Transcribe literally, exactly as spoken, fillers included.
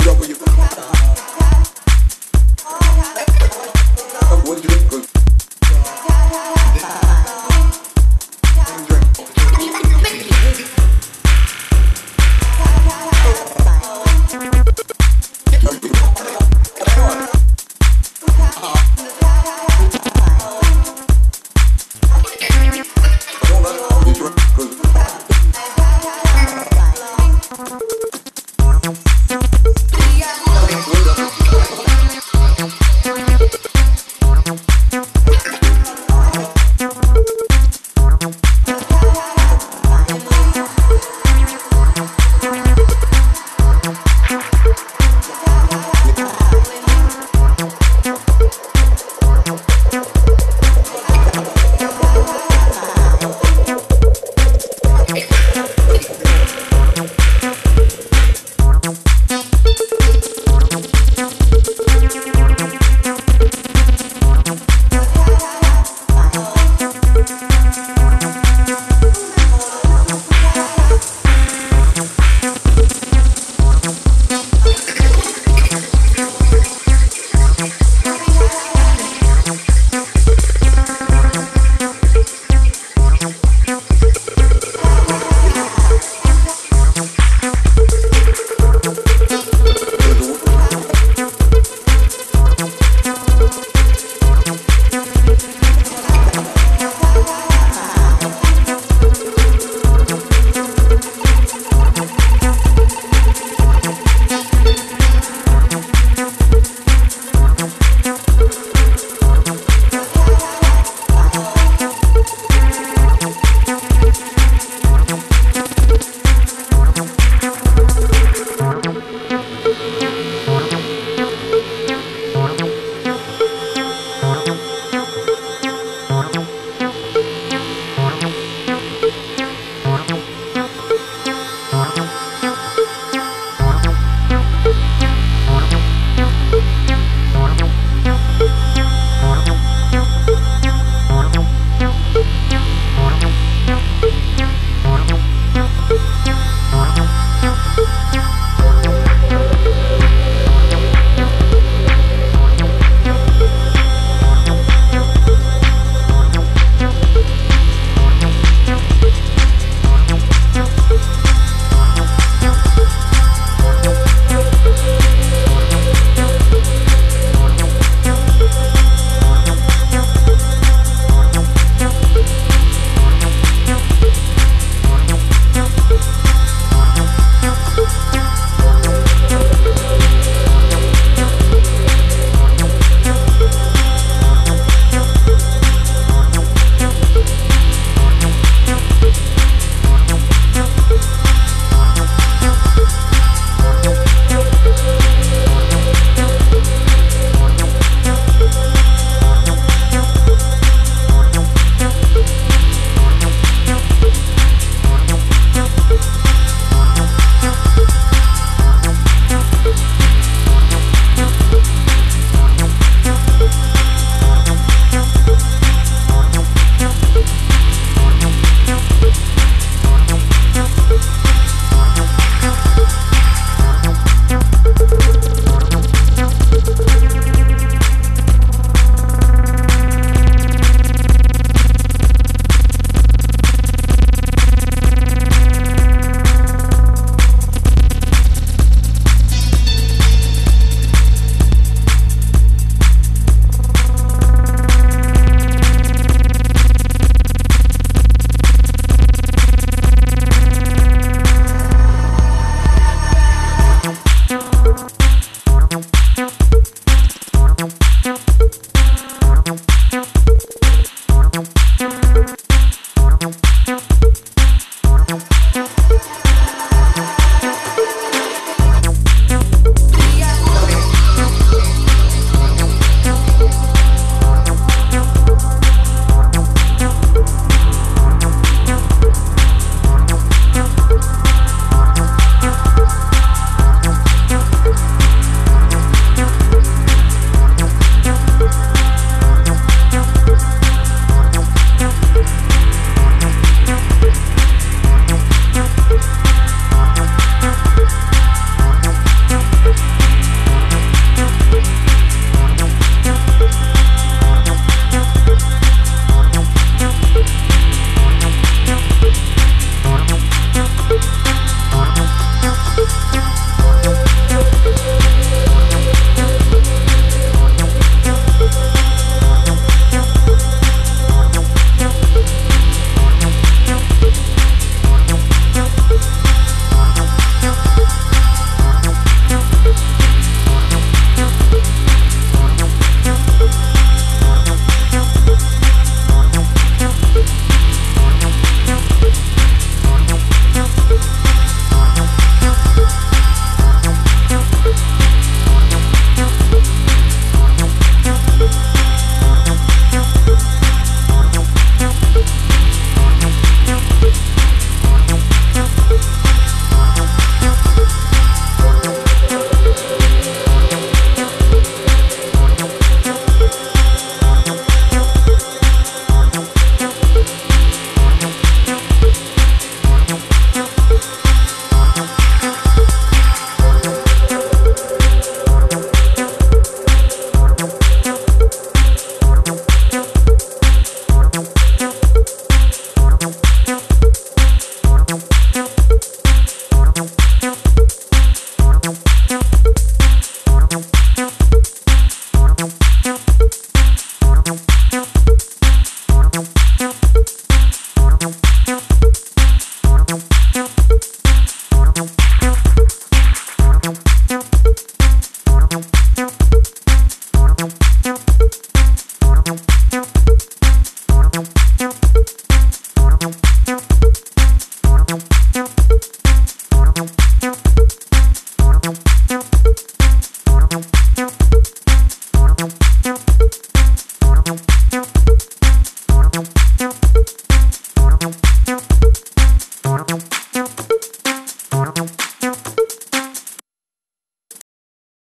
gonna go with you. I'm going to do it.